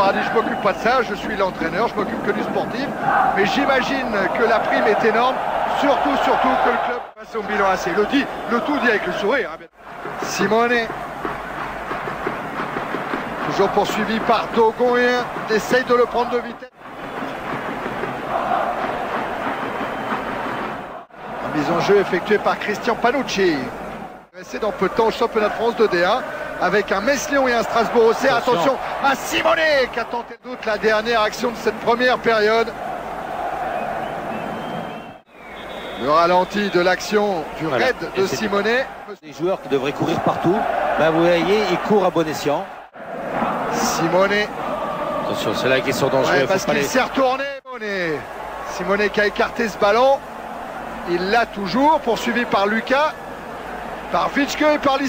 sport, a dit je m'occupe pas de ça, je suis l'entraîneur, je m'occupe que du sportif. Mais j'imagine que la prime est énorme, surtout que le club passe son bilan assez. Le tout dit avec le sourire. Simone, toujours poursuivi par Dogon, essaye de le prendre de vitesse. La mise en jeu effectuée par Christian Panucci. C'est dans peu de temps au championnat de France de D1 avec un Mession et un Strasbourg au CR. Attention à Simone qui a tenté le doute la dernière action de cette première période. Le ralenti de l'action du raid de Simone. Les joueurs qui devraient courir partout, ben vous voyez, ils courent à bon escient. Simone. Attention, c'est là qu'ils sont dangereux. Ouais, parce qu'il s'est retourné. Simone qui a écarté ce ballon. Il l'a toujours, poursuivi par Lucas, par Fitchke et par Lis.